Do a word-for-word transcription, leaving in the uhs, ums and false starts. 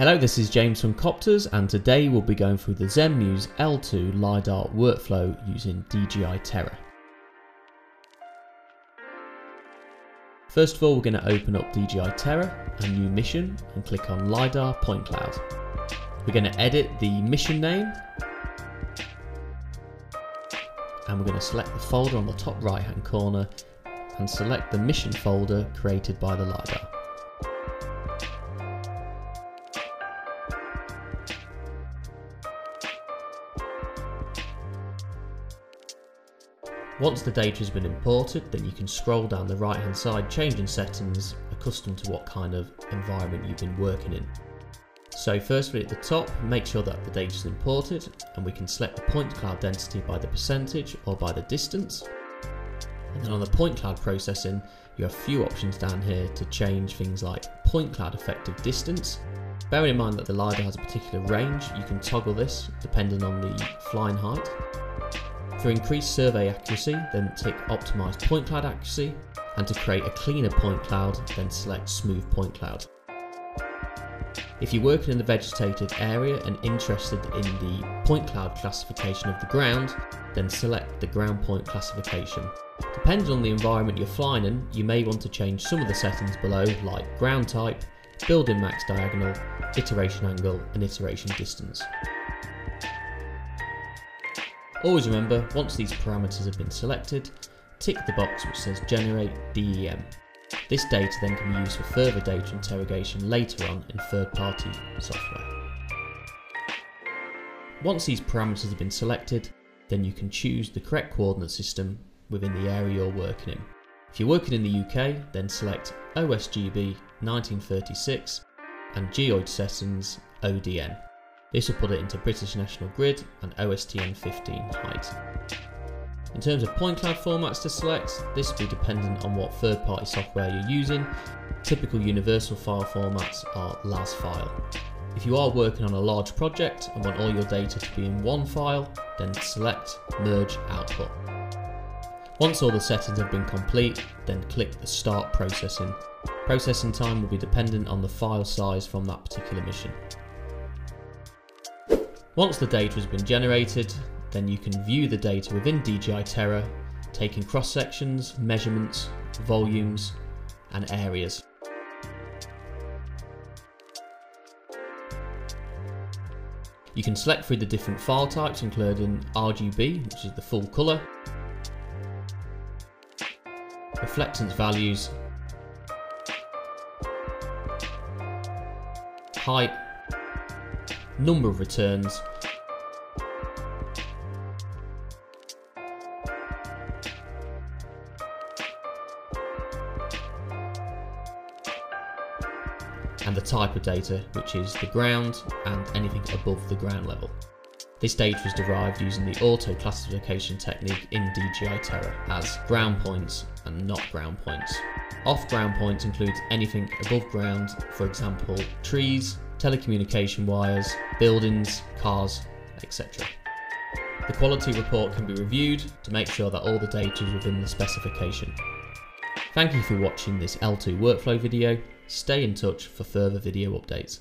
Hello, this is James from Copters, and today we'll be going through the Zenmuse L two LiDAR workflow using D J I Terra. First of all, we're going to open up D J I Terra, a new mission, and click on LiDAR Point Cloud. We're going to edit the mission name, and we're going to select the folder on the top right hand corner and select the mission folder created by the LiDAR. Once the data has been imported, then you can scroll down the right hand side, changing settings accustomed to what kind of environment you've been working in. So firstly at the top, make sure that the data is imported, and we can select the point cloud density by the percentage or by the distance. And then on the point cloud processing, you have a few options down here to change things like point cloud effective distance. Bearing in mind that the LiDAR has a particular range, you can toggle this depending on the flying height. For increased survey accuracy, then tick optimize point cloud accuracy, and to create a cleaner point cloud, then select smooth point cloud. If you're working in the vegetated area and interested in the point cloud classification of the ground, then select the ground point classification. Depending on the environment you're flying in, you may want to change some of the settings below, like ground type, building max diagonal, iteration angle, and iteration distance. Always remember, once these parameters have been selected, tick the box which says Generate D E M. This data then can be used for further data interrogation later on in third-party software. Once these parameters have been selected, then you can choose the correct coordinate system within the area you're working in. If you're working in the U K, then select O S G B nineteen thirty-six and Geoid Settings O D N. This will put it into British National Grid and O S T N fifteen height. In terms of point cloud formats to select, this will be dependent on what third-party software you're using. Typical universal file formats are L A S file. If you are working on a large project and want all your data to be in one file, then select Merge Output. Once all the settings have been complete, then click the Start Processing. Processing time will be dependent on the file size from that particular mission. Once the data has been generated, then you can view the data within D J I Terra, taking cross-sections, measurements, volumes, and areas. You can select through the different file types, including R G B, which is the full colour, reflectance values, height, number of returns, and the type of data, which is the ground and anything above the ground level. This data was derived using the auto classification technique in D J I Terra as ground points and not ground points. Off ground points includes anything above ground, for example trees, telecommunication wires, buildings, cars, et cetera. The quality report can be reviewed to make sure that all the data is within the specification. Thank you for watching this L two workflow video. Stay in touch for further video updates.